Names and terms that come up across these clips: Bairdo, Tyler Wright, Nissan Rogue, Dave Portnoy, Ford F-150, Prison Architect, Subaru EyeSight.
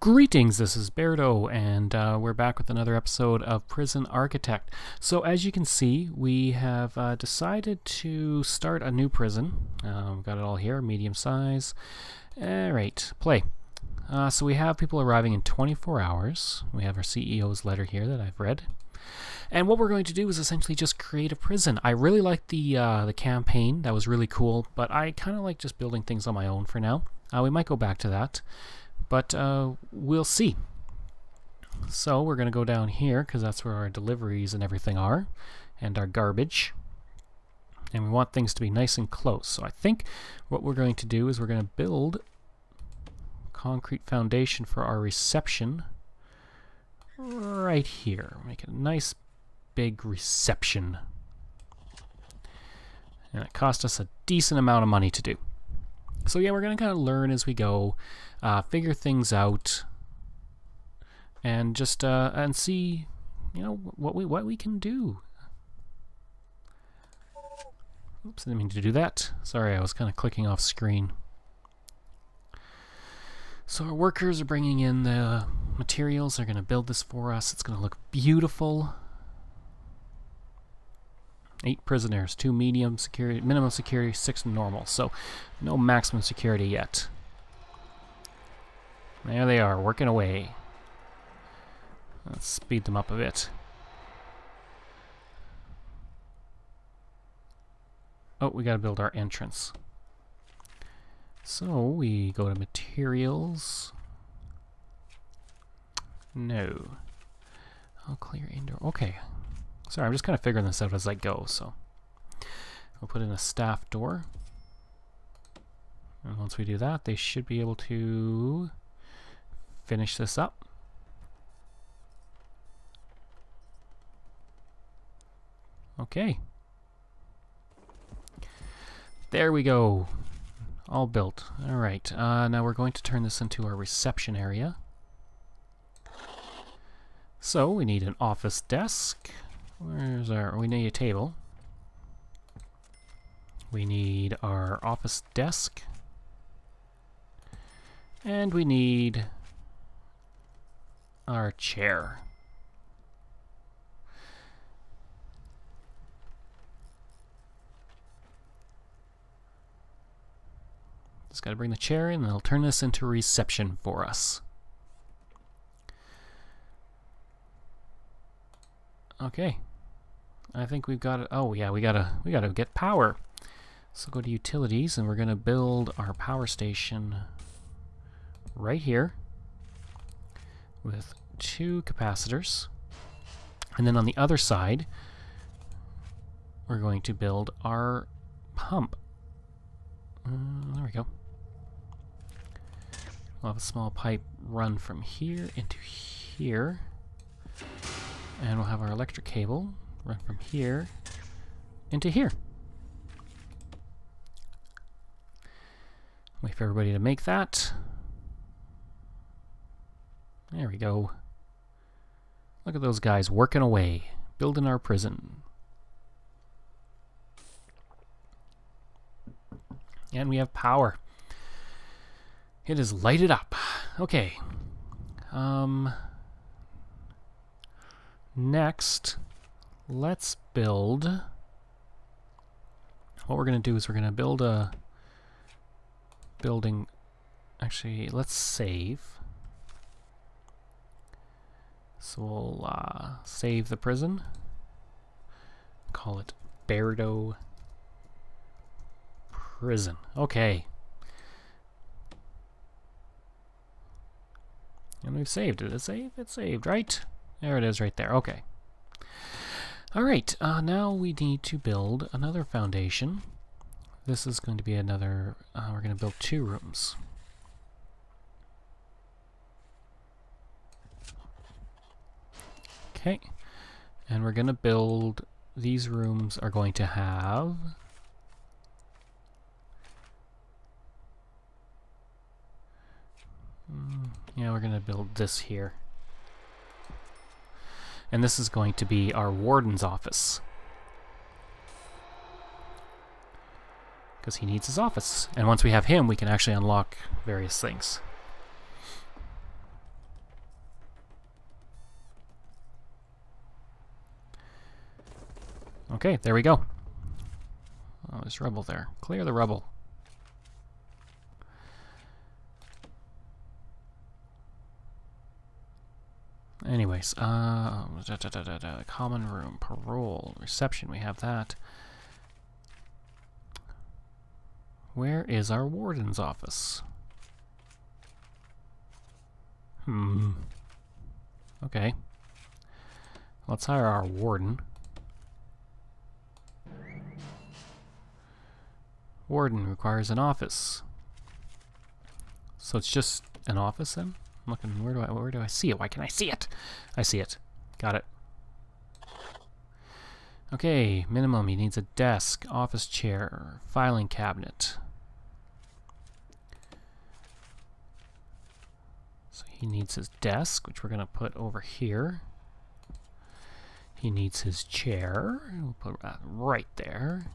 Greetings, this is Bairdo, and we're back with another episode of Prison Architect. So as you can see, we have decided to start a new prison. We've got it all here, medium size. Alright, play. So we have people arriving in 24 hours. We have our CEO's letter here that I've read. And what we're going to do is essentially just create a prison. I really like the campaign. That was really cool, but I kind of like just building things on my own for now. We might go back to that, but we'll see. So we're going to go down here because that's where our deliveries and everything are, and our garbage. And we want things to be nice and close. So I think what we're going to do is we're going to build a concrete foundation for our reception right here. Make a nice big reception. And it cost us a decent amount of money to do. So yeah, we're going to kind of learn as we go, figure things out, and just and see, you know, what we can do. Oops, I didn't mean to do that. Sorry, I was kind of clicking off screen. So our workers are bringing in the materials. They're going to build this for us. It's going to look beautiful. 8 prisoners, 2 medium security, minimum security, 6 normal. So no maximum security yet. There they are, working away. Let's speed them up a bit. Oh, we gotta build our entrance. So we go to materials. No. I'll clear indoor. Okay. Sorry, I'm just kind of figuring this out as I go, so we'll put in a staff door. And once we do that, they should be able to finish this up. Okay. There we go. All built. Alright, now we're going to turn this into our reception area. So we need an office desk. Where's our... we need a table. We need our office desk. And we need our chair. Just gotta bring the chair in and it'll turn this into reception for us. Okay. I think we've got it. Oh yeah, we gotta get power. So go to utilities, and we're gonna build our power station right here with 2 capacitors, and then on the other side, we're going to build our pump. There we go. We'll have a small pipe run from here into here, and we'll have our electric cable run from here into here. Wait for everybody to make that. There we go. Look at those guys working away, building our prison. And we have power. It is lighted up. Okay. Next, let's build... what we're going to do is we're going to build a building... actually, let's save. So we'll save the prison. Call it Bairdo Prison. Okay. And we've saved. Did it save? It saved, right? There it is right there. Okay. Alright, now we need to build another foundation. This is going to be another... we're going to build 2 rooms. Okay. And we're going to build... these rooms are going to have... yeah, we're going to build this here. And this is going to be our warden's office. Because he needs his office. And once we have him, we can actually unlock various things. Okay, there we go. Oh, there's rubble there. Clear the rubble. Anyways, common room, parole, reception, we have that. Where is our warden's office? Okay. Let's hire our warden. Warden requires an office. So it's just an office then? I'm looking, where do I see it? Why can't I see it? I see it. Got it. Okay, minimum, he needs a desk, office chair, filing cabinet. So he needs his desk, which we're gonna put over here. He needs his chair, we'll put that right there.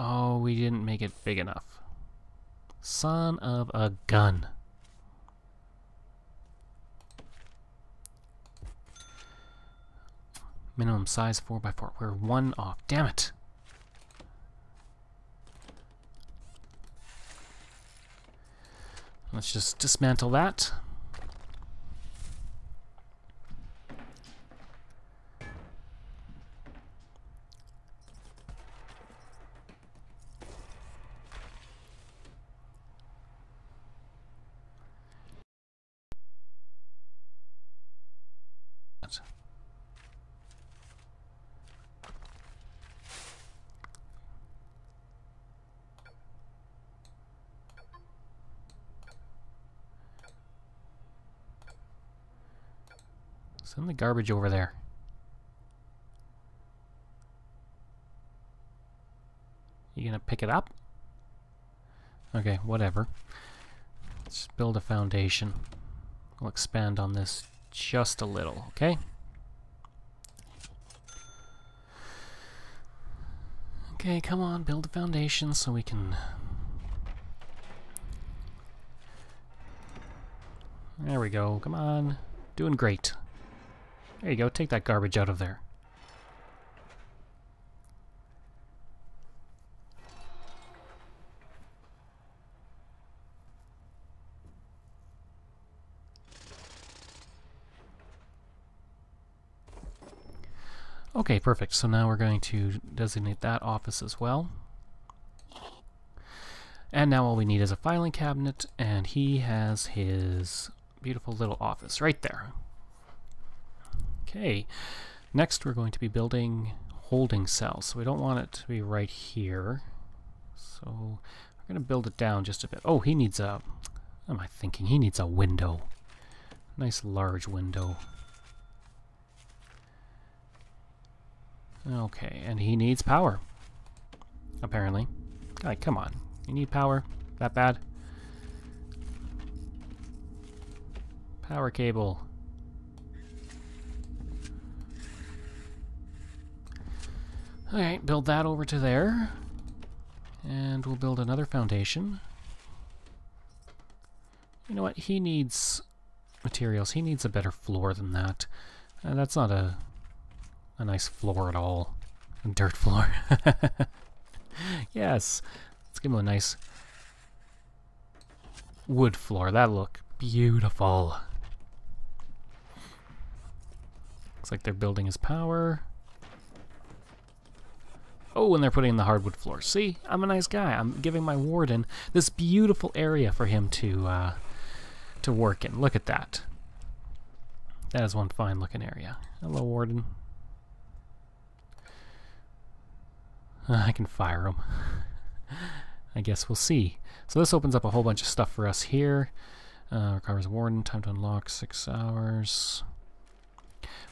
Oh, we didn't make it big enough. Son of a gun. Minimum size 4x4. We're one off. Damn it. Let's just dismantle that. Send the garbage over there. You gonna pick it up? Okay, whatever. Let's build a foundation. We'll expand on this just a little, okay? Okay, come on, build a foundation so we can... There we go, come on. Doing great. There you go, take that garbage out of there. Okay, perfect. So now we're going to designate that office as well. And now all we need is a filing cabinet, and he has his beautiful little office right there. Okay, next we're going to be building holding cells, so we don't want it to be right here. So we're going to build it down just a bit. Oh, he needs a... what am I thinking? He needs a window. Nice large window. Okay, and he needs power, apparently. Like, come on. You need power? That bad? Power cable. Alright, build that over to there, and we'll build another foundation. You know what, he needs materials, he needs a better floor than that. That's not a nice floor at all, a dirt floor. Yes, let's give him a nice wood floor, that'll look beautiful. Looks like they're building his power. Oh, and they're putting in the hardwood floor. See, I'm a nice guy. I'm giving my warden this beautiful area for him to work in. Look at that. That is one fine looking area. Hello, warden. I can fire him. I guess we'll see. So this opens up a whole bunch of stuff for us here. Recovers warden. Time to unlock 6 hours.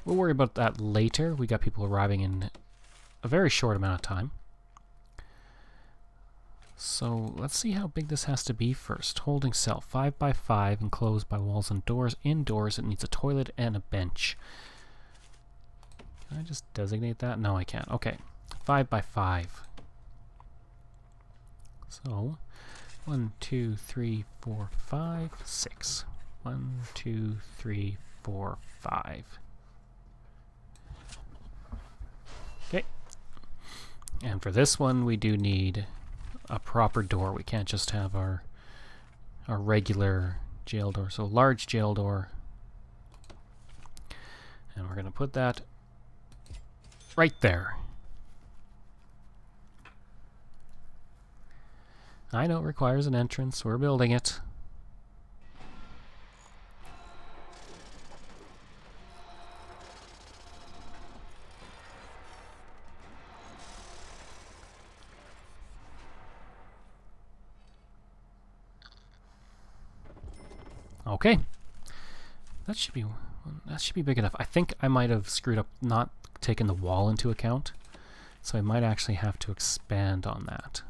We'll worry about that later. We got people arriving in a very short amount of time. So let's see how big this has to be first. Holding cell, 5x5, enclosed by walls and doors. Indoors, it needs a toilet and a bench. Can I just designate that? No, I can't. Okay, 5x5. So, 1, 2, 3, 4, 5, 6. 1, 2, 3, 4, 5. Okay. And for this one, we do need a proper door. We can't just have our regular jail door. So large jail door. And we're going to put that right there. I know it requires an entrance. We're building it. Okay, that should be big enough. I think I might have screwed up not taking the wall into account, so I might actually have to expand on that.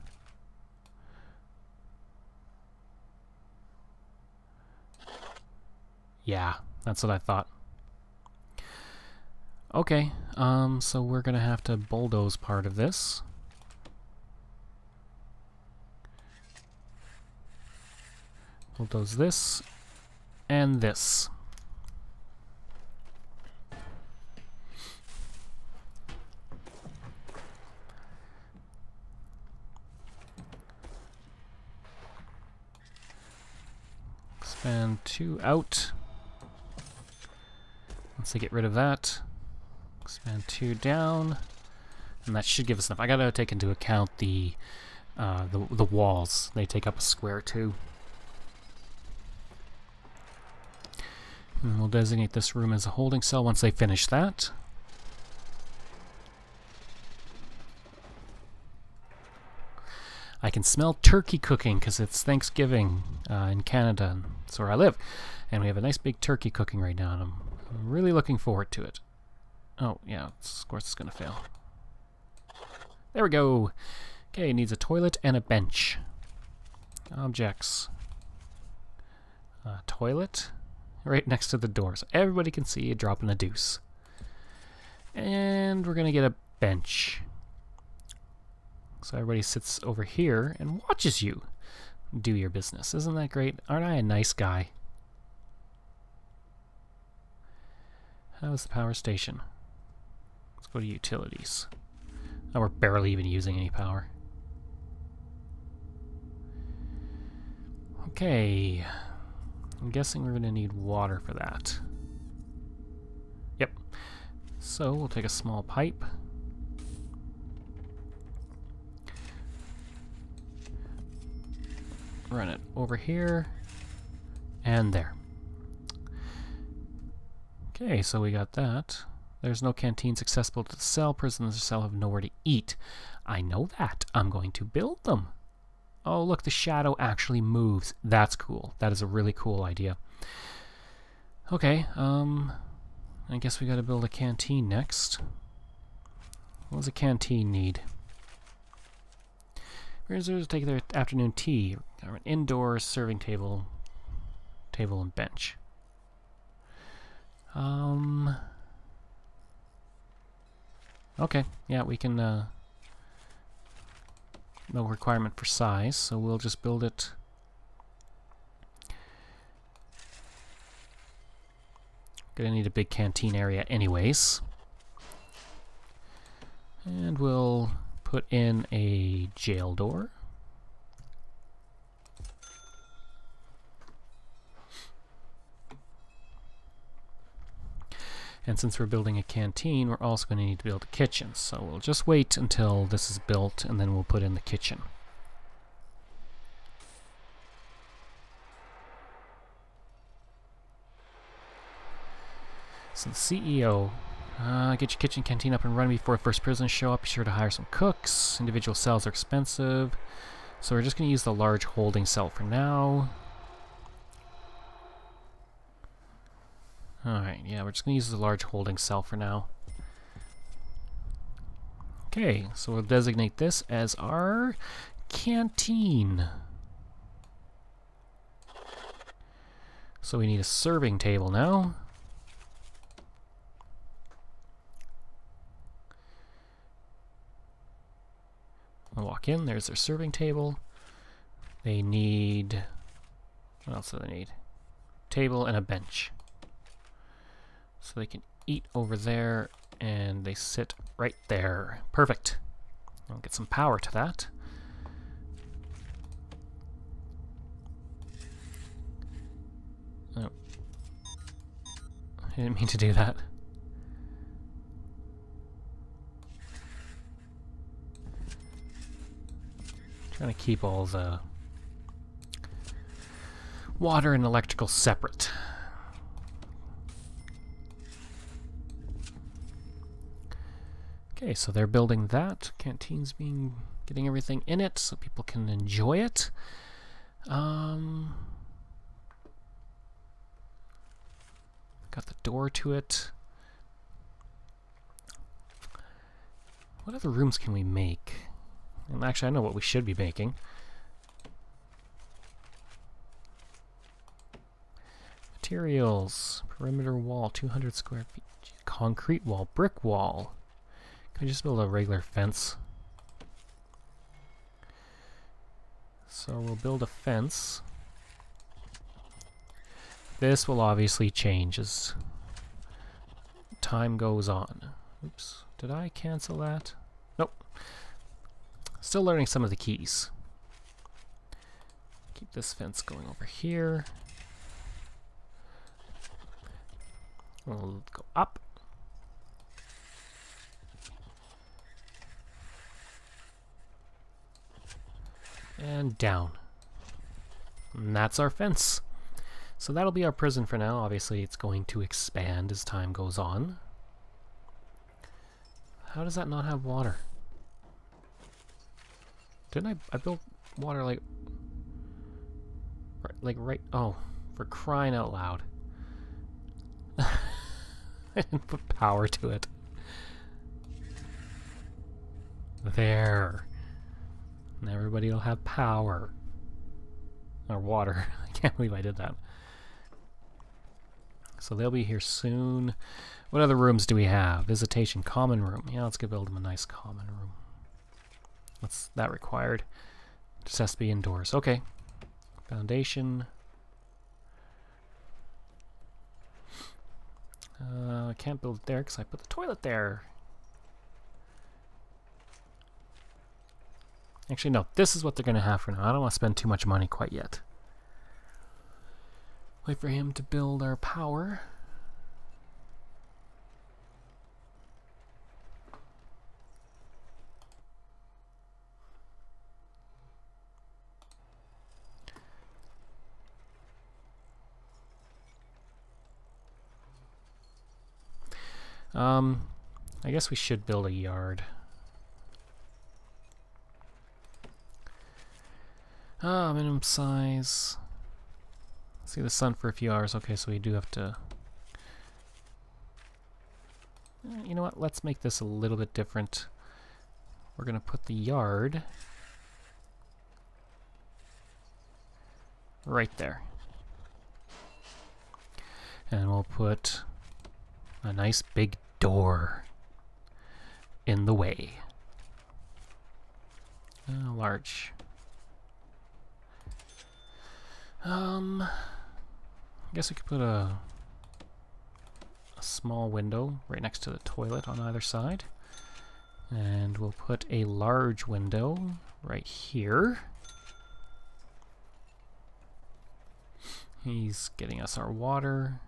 Yeah, that's what I thought. Okay, so we're gonna have to bulldoze part of this. Bulldoze this. And this. Expand two out. Once I get rid of that, expand two down, and that should give us enough. I gotta take into account the walls. They take up a square too. And we'll designate this room as a holding cell once they finish that. I can smell turkey cooking because it's Thanksgiving in Canada. That's where I live. And we have a nice big turkey cooking right now. And I'm really looking forward to it. Oh, yeah, of course it's going to fail. There we go. Okay, it needs a toilet and a bench. Objects. Toilet. Right next to the door, so everybody can see you dropping a deuce. And we're gonna get a bench. So everybody sits over here and watches you do your business. Isn't that great? Aren't I a nice guy? How is the power station? Let's go to utilities. Oh, we're barely even using any power. Okay. I'm guessing we're going to need water for that. Yep. So we'll take a small pipe. Run it over here and there. Okay, so we got that. There's no canteens accessible to the cell. Prisoners in the cell have nowhere to eat. I know that. I'm going to build them. Oh, look, the shadow actually moves. That's cool. That is a really cool idea. Okay, I guess we gotta build a canteen next. What does a canteen need? Prisoners take their afternoon tea. An indoor serving table and bench. Okay, yeah, we can, no requirement for size, so we'll just build it . Gonna need a big canteen area anyways, and we'll put in a jail door. And since we're building a canteen, we're also going to need to build a kitchen. So we'll just wait until this is built, and then we'll put in the kitchen. So the CEO, get your kitchen canteen up and running before first prisoners show up. Be sure to hire some cooks. Individual cells are expensive. So we're just going to use the large holding cell for now. Alright, yeah, we're just going to use the large holding cell for now. Okay, so we'll designate this as our canteen. So we need a serving table now. I'll walk in, there's their serving table. They need... what else do they need? Table and a bench. So they can eat over there and they sit right there. Perfect. I'll get some power to that. Oh. I didn't mean to do that. Trying to keep all the water and electrical separate. Okay, so they're building that. Canteen's getting everything in it so people can enjoy it. Got the door to it. What other rooms can we make? And actually, I know what we should be making. Materials, perimeter wall, 200 square feet, concrete wall, brick wall. Can I just build a regular fence? So we'll build a fence. This will obviously change as time goes on. Oops, did I cancel that? Nope. Still learning some of the keys. Keep this fence going over here. We'll go up. And down. And that's our fence. So that'll be our prison for now. Obviously it's going to expand as time goes on. How does that not have water? Didn't I built water like right, oh, for crying out loud. I didn't put power to it. There. And everybody will have power. Or water. I can't believe I did that. So they'll be here soon. What other rooms do we have? Visitation, common room. Yeah, let's go build them a nice common room. What's that required? Just has to be indoors. Okay. Foundation. I can't build it there because I put the toilet there. Actually, no. This is what they're going to have for now. I don't want to spend too much money quite yet. Wait for him to build our power. I guess we should build a yard. Minimum size. See the sun for a few hours. Okay, so we do have to... you know what? Let's make this a little bit different. We're gonna put the yard right there. And we'll put a nice big door in the way. Large. I guess we could put a small window right next to the toilet on either side. And we'll put a large window right here. He's getting us our water.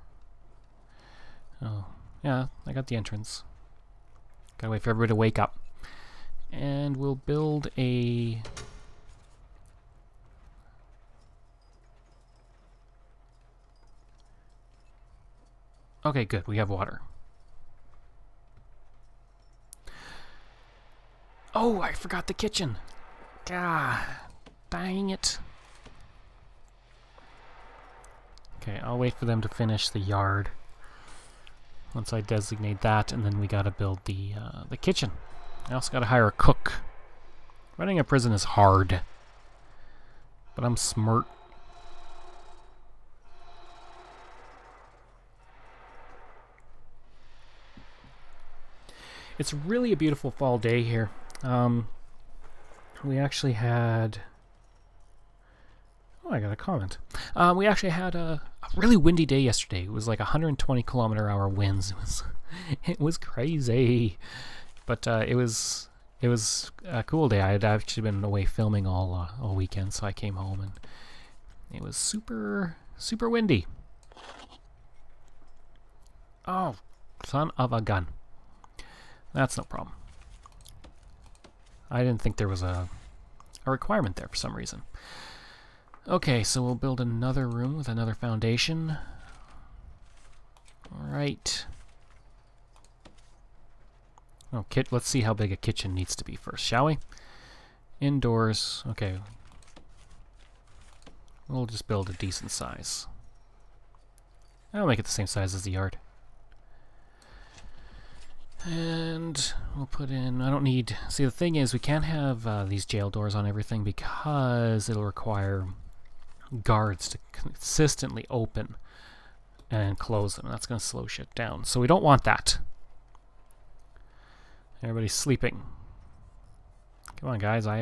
Oh, yeah, I got the entrance. Gotta wait for everybody to wake up. And we'll build a... Okay, good, we have water. Oh, I forgot the kitchen. God, dang it. Okay, I'll wait for them to finish the yard. Once I designate that, and then we gotta build the kitchen. I also gotta hire a cook. Running a prison is hard. But I'm smart. It's really a beautiful fall day here. We actually had... Oh, I got a comment. We actually had a really windy day yesterday. It was like 120 km/h winds. It was It was crazy, but it was a cool day. I had actually been away filming all weekend, so I came home and it was super windy. Oh, son of a gun! That's no problem. I didn't think there was a requirement there for some reason. Okay, so we'll build another room with another foundation. Alright. Oh, let's see how big a kitchen needs to be first, shall we? Indoors. Okay. We'll just build a decent size. I'll make it the same size as the yard. And we'll put in, I don't need, see the thing is we can't have these jail doors on everything because it'll require guards to consistently open and close them. That's going to slow shit down. So we don't want that. Everybody's sleeping. Come on guys, I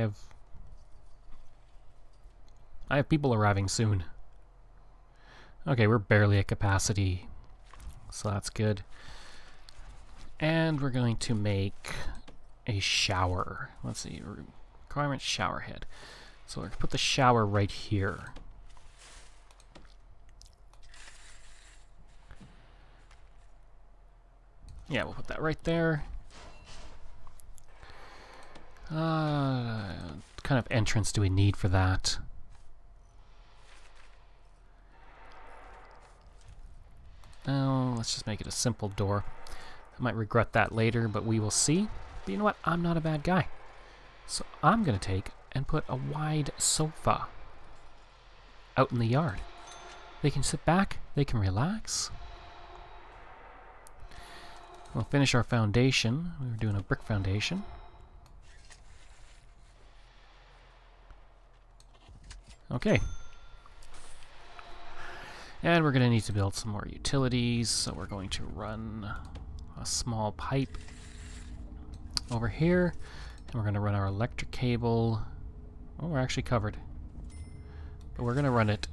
have people arriving soon. Okay, we're barely at capacity. So that's good. And we're going to make a shower. Let's see, requirement shower head. So we're going to put the shower right here. Yeah, we'll put that right there. What kind of entrance do we need for that? Oh, let's just make it a simple door. I might regret that later, but we will see. But you know what? I'm not a bad guy. So I'm going to take and put a wide sofa out in the yard. They can sit back. They can relax. We'll finish our foundation. We were doing a brick foundation. Okay. And we're going to need to build some more utilities, so we're going to run a small pipe over here, and we're going to run our electric cable. Oh, we're actually covered. But we're going to run it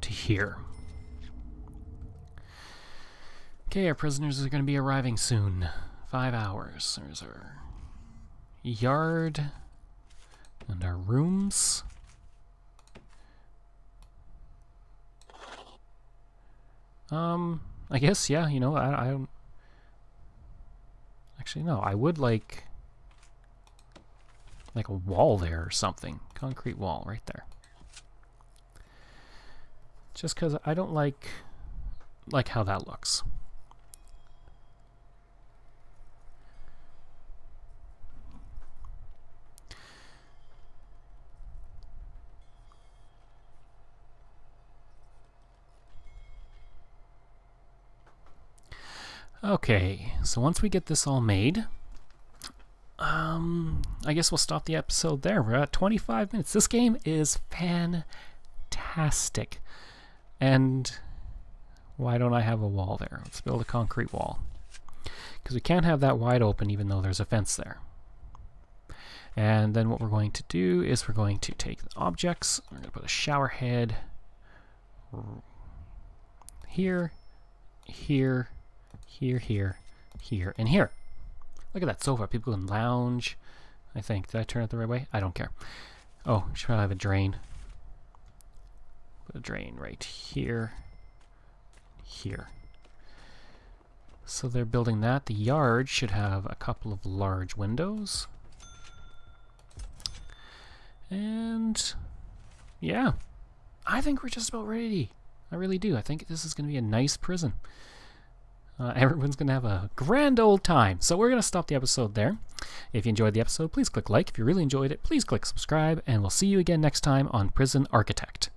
to here. Okay, our prisoners are going to be arriving soon. 5 hours. There's our yard and our rooms. I guess, yeah, you know, I don't... Actually, no, I would like a wall there or something. Concrete wall right there. Just because I don't like how that looks. Okay, so once we get this all made, I guess we'll stop the episode there. We're at 25 minutes. This game is fantastic. And why don't I have a wall there? Let's build a concrete wall. Because we can't have that wide open even though there's a fence there. And then what we're going to do is we're going to take the objects. We're going to put a shower head here, here, here, here, here, and here. Look at that sofa. People can lounge, I think. Did I turn it the right way? I don't care. Oh, should I have a drain? Put a drain right here. Here. So they're building that. The yard should have a couple of large windows. And yeah. I think we're just about ready. I really do. I think this is going to be a nice prison. Everyone's going to have a grand old time. So we're going to stop the episode there. If you enjoyed the episode, please click like. If you really enjoyed it, please click subscribe. And we'll see you again next time on Prison Architect.